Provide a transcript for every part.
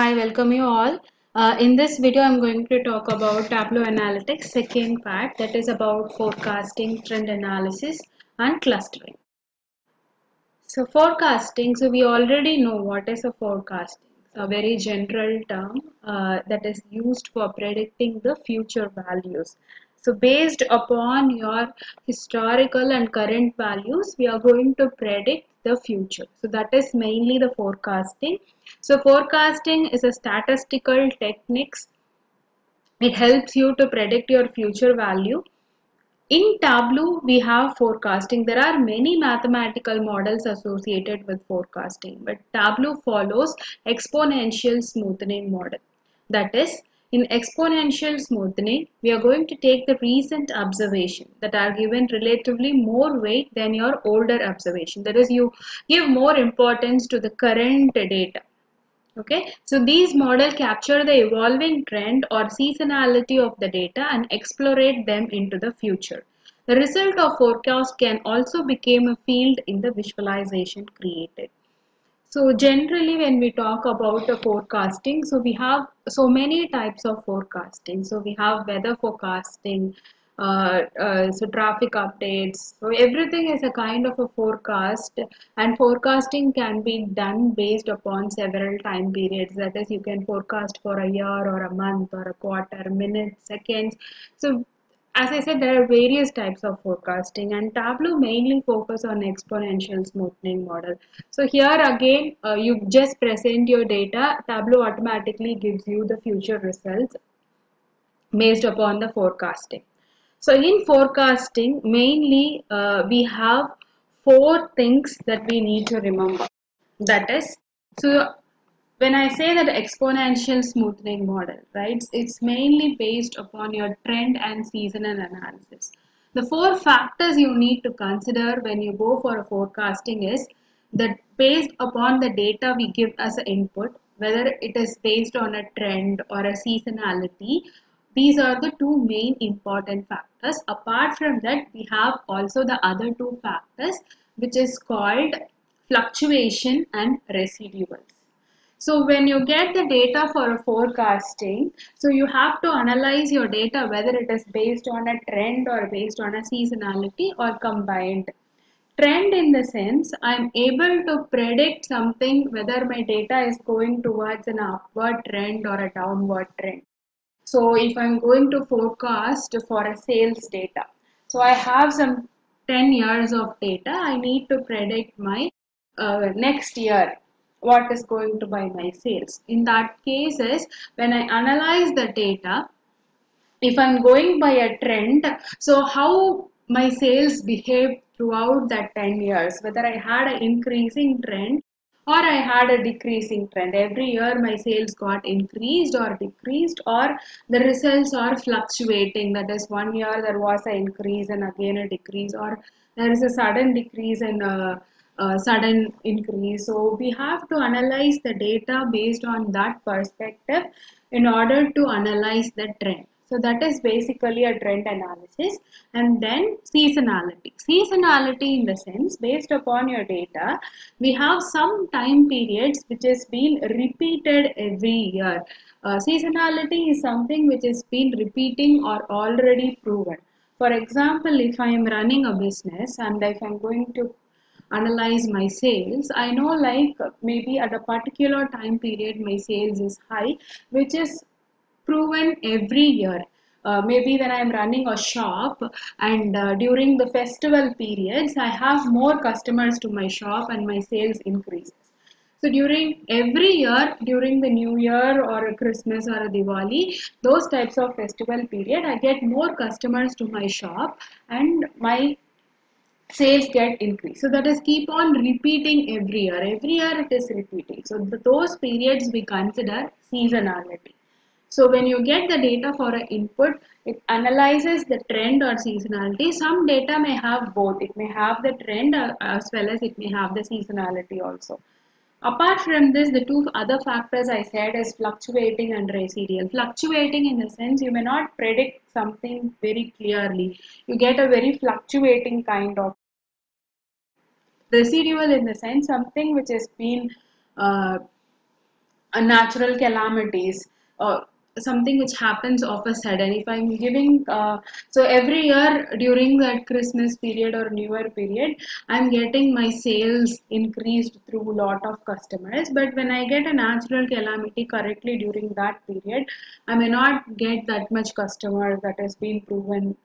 Hi, welcome you all. In this video, I'm going to talk about Tableau Analytics, second part, that is about forecasting, trend analysis and clustering. So forecasting, so we already know what is a forecasting, a very general term that is used for predicting the future values. So based upon your historical and current values, we are going to predict the future. So that is mainly the forecasting. So forecasting is a statistical technique. It helps you to predict your future value. In Tableau, we have forecasting. There are many mathematical models associated with forecasting, but Tableau follows exponential smoothing model. That is, in exponential smoothing, we are going to take the recent observation that are given relatively more weight than your older observation. That is, you give more importance to the current data. Okay, so these models capture the evolving trend or seasonality of the data and explorate them into the future. The result of forecast can also become a field in the visualization created. So generally when we talk about the forecasting, so we have so many types of forecasting. So we have weather forecasting, so traffic updates, so everything is a kind of a forecast, and forecasting can be done based upon several time periods. That is, you can forecast for a year or a month or a quarter, minutes, seconds. So as I said, there are various types of forecasting, and Tableau mainly focus on exponential smoothing model. So here again, you just present your data, Tableau automatically gives you the future results based upon the forecasting. So in forecasting, mainly we have four things that we need to remember. That is, so when I say that exponential smoothing model, right, it's mainly based upon your trend and seasonal analysis. The four factors you need to consider when you go for a forecasting is that based upon the data we give as an input, whether it is based on a trend or a seasonality, these are the two main important factors. Apart from that, we have also the other two factors, which is called fluctuation and residuals. So when you get the data for a forecasting, so you have to analyze your data whether it is based on a trend or based on a seasonality or combined. Trend in the sense, I'm able to predict something whether my data is going towards an upward trend or a downward trend. So if I'm going to forecast for a sales data, so I have some 10 years of data, I need to predict my next year, what is going to buy my sales. In that case is, when I analyze the data, if I'm going by a trend, so how my sales behaved throughout that 10 years, whether I had an increasing trend or I had a decreasing trend. Every year my sales got increased or decreased, or the results are fluctuating. That is, one year there was an increase and again a decrease, or there is a sudden decrease and a sudden increase. So we have to analyze the data based on that perspective in order to analyze the trend. So that is basically a trend analysis. And then seasonality. Seasonality in the sense, based upon your data, we have some time periods which has been repeated every year. Seasonality is something which has been repeating or already proven. For example, if I am running a business and if I am going to analyze my sales, I know like maybe at a particular time period my sales is high, which is proven every year. Maybe when I'm running a shop and during the festival periods, I have more customers to my shop and my sales increases. So during every year, during the New Year or a Christmas or a Diwali, those types of festival period, I get more customers to my shop and my sales get increased. So that is keep on repeating every year. Every year it is repeating. So those periods we consider seasonality. So when you get the data for an input, it analyzes the trend or seasonality. Some data may have both. It may have the trend as well as it may have the seasonality also. Apart from this, the two other factors I said is fluctuating and residual. Fluctuating in the sense, you may not predict something very clearly. You get a very fluctuating kind of. Residual in the sense, something which has been natural calamities, something which happens of a sudden. If I'm giving, so every year during that Christmas period or New Year period, I'm getting my sales increased through lot of customers. But when I get a natural calamity correctly during that period, I may not get that much customer that has been proven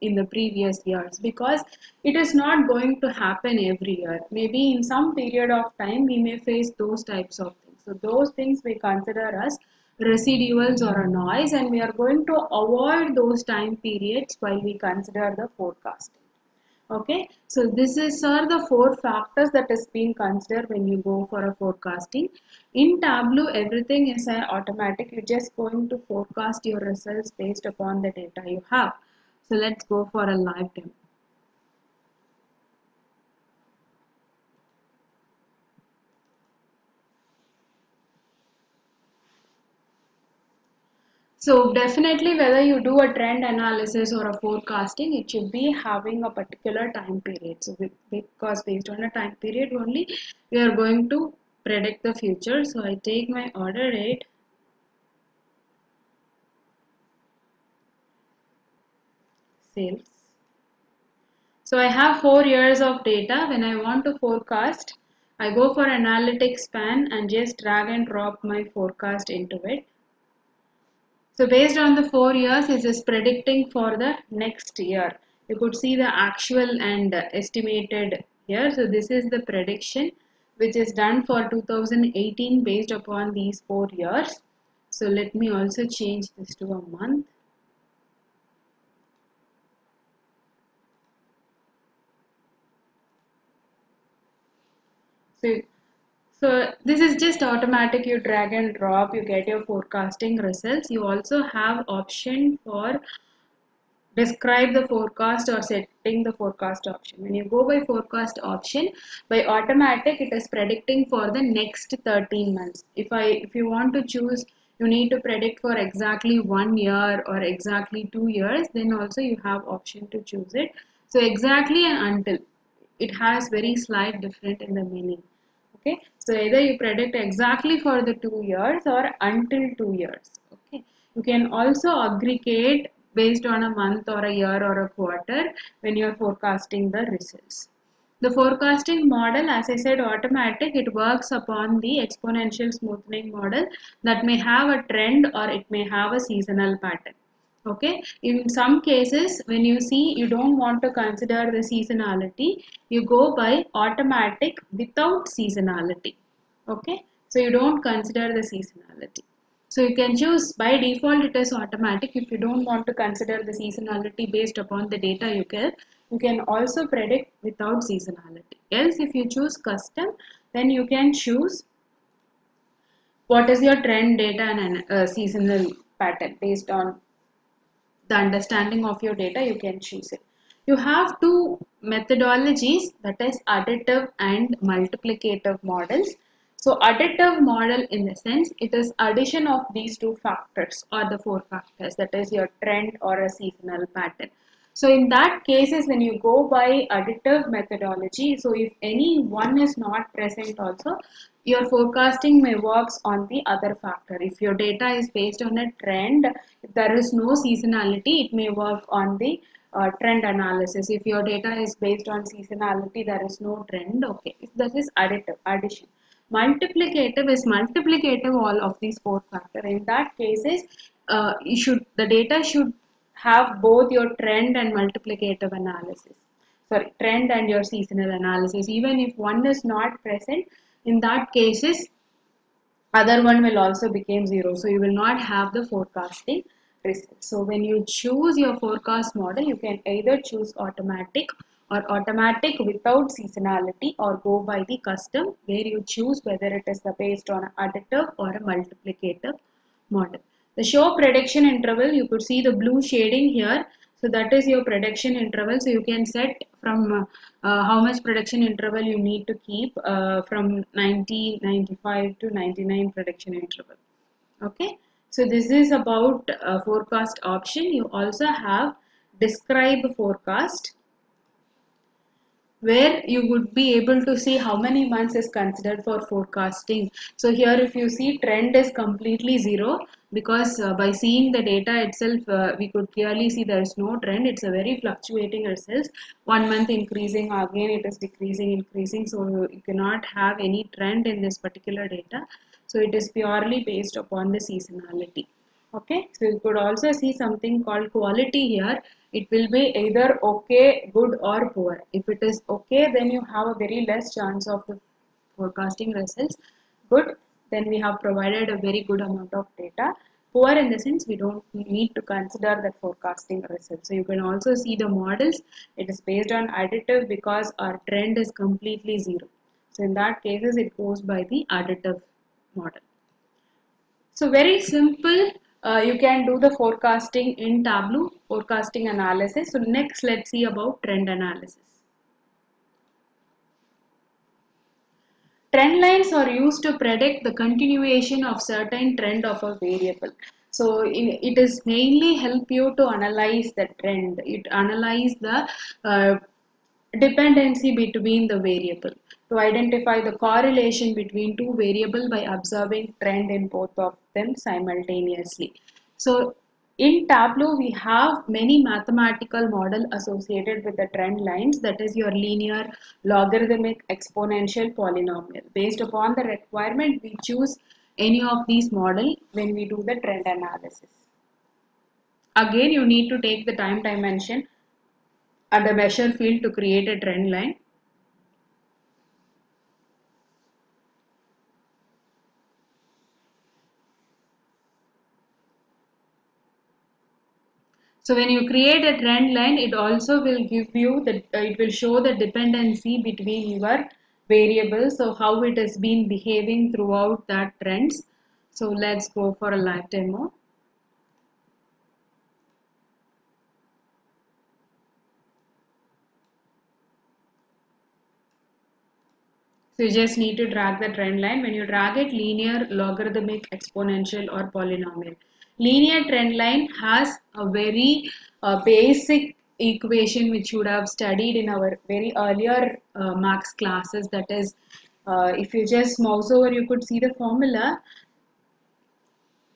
in the previous years, because it is not going to happen every year. Maybe in some period of time we may face those types of things. So those things we consider as residuals or a noise, and we are going to avoid those time periods while we consider the forecasting. Okay, so this is the four factors that is being considered when you go for a forecasting. In Tableau, everything is automatic. You're just going to forecast your results based upon the data you have. So let's go for a live demo. So definitely, whether you do a trend analysis or a forecasting, it should be having a particular time period. So because based on a time period only, we are going to predict the future. So I take my order rate. Sales. So I have 4 years of data. When I want to forecast, I go for analytics pan and just drag and drop my forecast into it. So based on the 4 years, it is predicting for the next year. You could see the actual and estimated here. So this is the prediction which is done for 2018 based upon these 4 years. So let me also change this to a month. So this is just automatic. You drag and drop, you get your forecasting results. You also have option for describe the forecast or setting the forecast option. When you go by forecast option, by automatic it is predicting for the next 13 months. If you want to choose, you need to predict for exactly 1 year or exactly 2 years, then also you have option to choose it. So exactly and until, it has very slight different in the meaning. Okay, so either you predict exactly for the 2 years or until 2 years. Okay, you can also aggregate based on a month or a year or a quarter when you are forecasting the results. The forecasting model, as I said, automatic. It works upon the exponential smoothing model that may have a trend or it may have a seasonal pattern. Okay, in some cases when you see you don't want to consider the seasonality, you go by automatic without seasonality. Okay, so you don't consider the seasonality. So you can choose, by default it is automatic. If you don't want to consider the seasonality based upon the data you get, you can also predict without seasonality. Else, if you choose custom, then you can choose what is your trend data and seasonal pattern. Based on the understanding of your data, you can choose it. You have two methodologies, that is additive and multiplicative models. So additive model, in the sense, it is addition of these two factors or the four factors, that is your trend or a seasonal pattern. So in that cases, when you go by additive methodology, so if any one is not present also, your forecasting may works on the other factor. If your data is based on a trend, if there is no seasonality, it may work on the trend analysis. If your data is based on seasonality, there is no trend. Okay, that is additive, addition. Multiplicative is multiplicative all of these four factors. In that cases, the data should have both your trend and multiplicative analysis. Sorry, trend and your seasonal analysis. Even if one is not present, in that cases, other one will also become zero. So you will not have the forecasting result. So when you choose your forecast model, you can either choose automatic or automatic without seasonality, or go by the custom where you choose whether it is based on additive or a multiplicative model. The show prediction interval, you could see the blue shading here. So that is your prediction interval. So you can set from how much prediction interval you need to keep, from 90, 95 to 99 prediction interval. Okay. So this is about forecast option. You also have describe forecast. where you would be able to see how many months is considered for forecasting. So here if you see, trend is completely zero, because by seeing the data itself we could clearly see there is no trend. It's a very fluctuating itself, 1 month increasing, again it is decreasing, increasing, so you cannot have any trend in this particular data. So it is purely based upon the seasonality. Okay, so you could also see something called quality here. It will be either okay, good or poor. If it is okay, then you have a very less chance of the forecasting results. Good, then we have provided a very good amount of data. Poor in the sense we don't need to consider that forecasting result. So you can also see the models. It is based on additive because our trend is completely zero. So in that cases it goes by the additive model. So very simple. You can do the forecasting in Tableau, forecasting analysis. So next, let's see about trend analysis. Trend lines are used to predict the continuation of certain trend of a variable. So it is mainly help you to analyze the trend. It analyze the dependency between the variable, to identify the correlation between two variables by observing trend in both of them simultaneously. So in Tableau, we have many mathematical model associated with the trend lines, that is your linear, logarithmic, exponential, polynomial. Based upon the requirement, we choose any of these models when we do the trend analysis. Again, you need to take the time dimension and the measure field to create a trend line. So when you create a trend line, it also will give you the, it will show the dependency between your variables, so how it has been behaving throughout that trends. So let's go for a live demo. So you just need to drag the trend line. When you drag it, linear, logarithmic, exponential or polynomial. Linear trend line has a very basic equation which you would have studied in our very earlier max classes, that is if you just mouse over you could see the formula.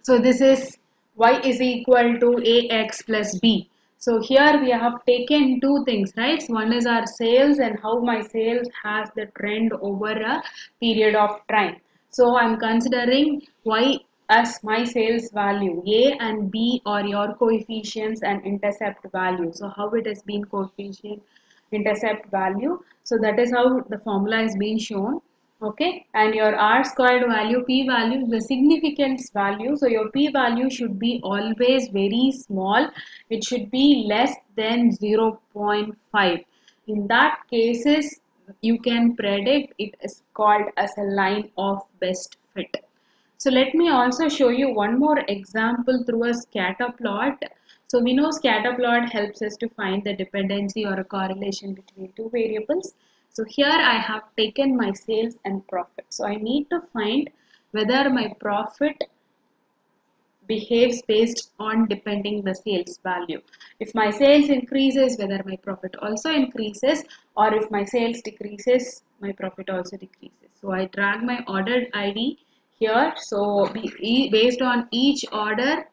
So this is y is equal to ax plus b. So here we have taken two things, right? So one is our sales and how my sales has the trend over a period of time. So I'm considering y as my sales value. A and B are your coefficients and intercept value. So how it has been coefficient, intercept value. So that is how the formula is being shown. Okay, and your R squared value, P value, the significance value. So your P value should be always very small. It should be less than 0.5. In that cases, you can predict it is called as a line of best fit. So let me also show you one more example through a scatter plot. So we know scatter plot helps us to find the dependency or a correlation between two variables. So here I have taken my sales and profit. So I need to find whether my profit behaves based on depending the sales value. If my sales increases, whether my profit also increases, or if my sales decreases, my profit also decreases. So I drag my ordered ID here. So based on each order,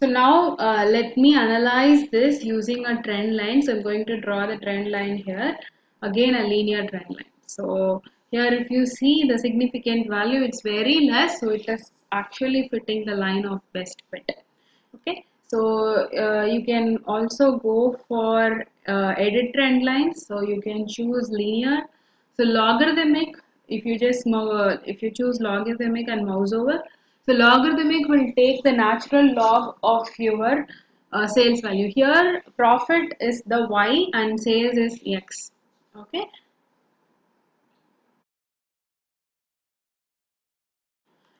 so now let me analyze this using a trend line. So I'm going to draw the trend line here, again a linear trend line. So here if you see the significant value, it's very less, so it is actually fitting the line of best fit. Okay, so you can also go for edit trend lines. So you can choose linear. So logarithmic, if you choose logarithmic and mouse over, so logarithmic will take the natural log of your sales value. Here profit is the y and sales is x. Okay,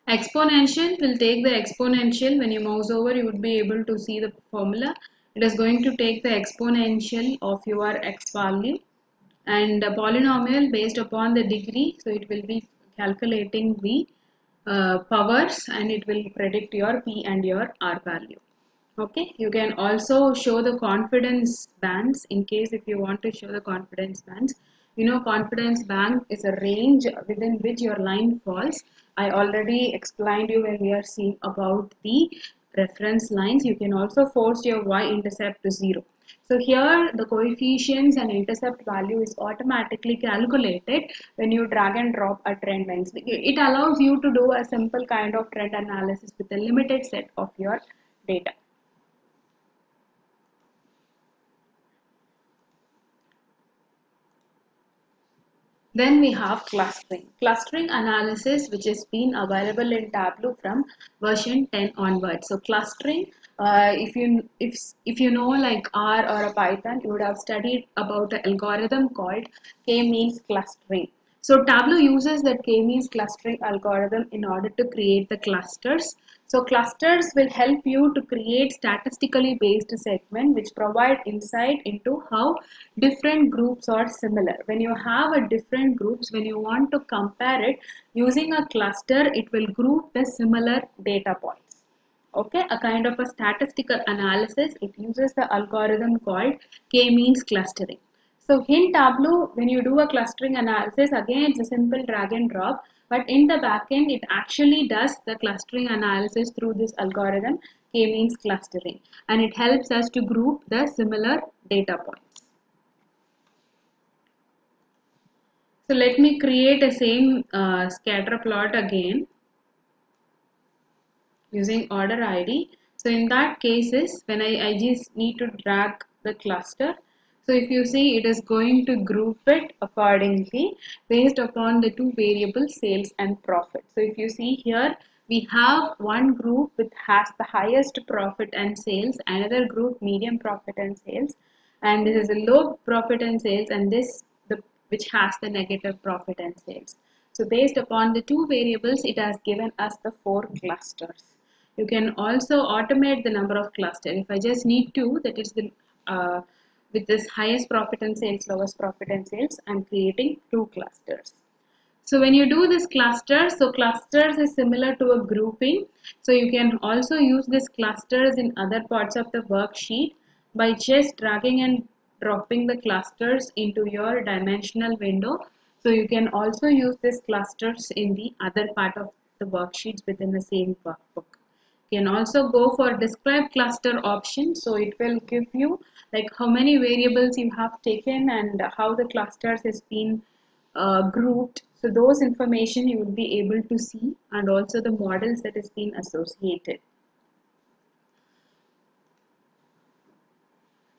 exponential will take the exponential. When you mouse over you would be able to see the formula. It is going to take the exponential of your x value, and a polynomial based upon the degree. So it will be calculating the powers and it will predict your p and your r value. Okay, you can also show the confidence bands in case if you want to show the confidence bands. You know, confidence band is a range within which your line falls. I already explained you when we are seeing about the reference lines. You can also force your y-intercept to 0. So here the coefficients and intercept value is automatically calculated when you drag and drop a trend lines. It allows you to do a simple kind of trend analysis with a limited set of your data. Then we have clustering. Clustering analysis, which has been available in Tableau from version 10 onwards. So clustering, if you know like R or a Python, you would have studied about the algorithm called k-means clustering. So Tableau uses that k-means clustering algorithm in order to create the clusters. So clusters will help you to create statistically based segment which provide insight into how different groups are similar. When you have a different groups, when you want to compare it using a cluster, it will group the similar data points. Okay, a kind of a statistical analysis. It uses the algorithm called k-means clustering. So in Tableau, when you do a clustering analysis, again it's a simple drag and drop. But in the backend, it actually does the clustering analysis through this algorithm, k-means clustering. And it helps us to group the similar data points. So let me create a same scatter plot again using order ID. So in that cases, when I just need to drag the cluster. So if you see, it is going to group it accordingly based upon the two variables sales and profit. So if you see here, we have one group which has the highest profit and sales, another group medium profit and sales, and this is a low profit and sales, and this which has the negative profit and sales. So based upon the two variables, it has given us the four clusters. You can also automate the number of clusters. If I just need two, that is the with this highest profit and sales, lowest profit and sales, I'm creating two clusters. So when you do this cluster, so clusters is similar to a grouping. So you can also use this clusters in other parts of the worksheet by just dragging and dropping the clusters into your dimensional window. So you can also use this clusters in the other part of the worksheets within the same workbook. You can also go for describe cluster option, so it will give you like how many variables you have taken and how the clusters has been grouped. So those information you will be able to see, and also the models that has been associated.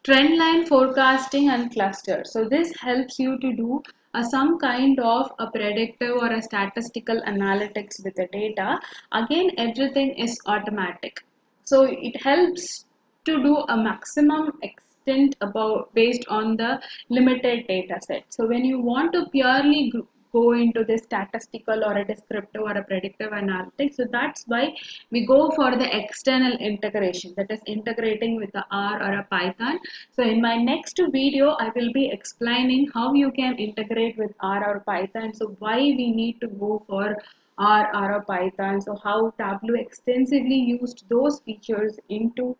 Trendline forecasting and cluster. So this helps you to do some kind of a predictive or a statistical analytics with the data. Again, everything is automatic. So it helps to do a maximum extent about based on the limited data set. So when you want to purely go into this statistical or a descriptive or a predictive analytics, so that's why we go for the external integration, that is integrating with the R or a Python. So in my next video, I will be explaining how you can integrate with R or Python, so why we need to go for R or Python, so how Tableau extensively used those features into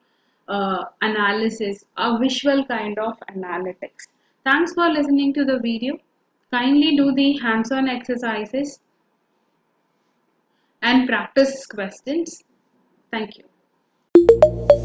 analysis, a visual kind of analytics. Thanks for listening to the video. Kindly do the hands-on exercises and practice questions. Thank you.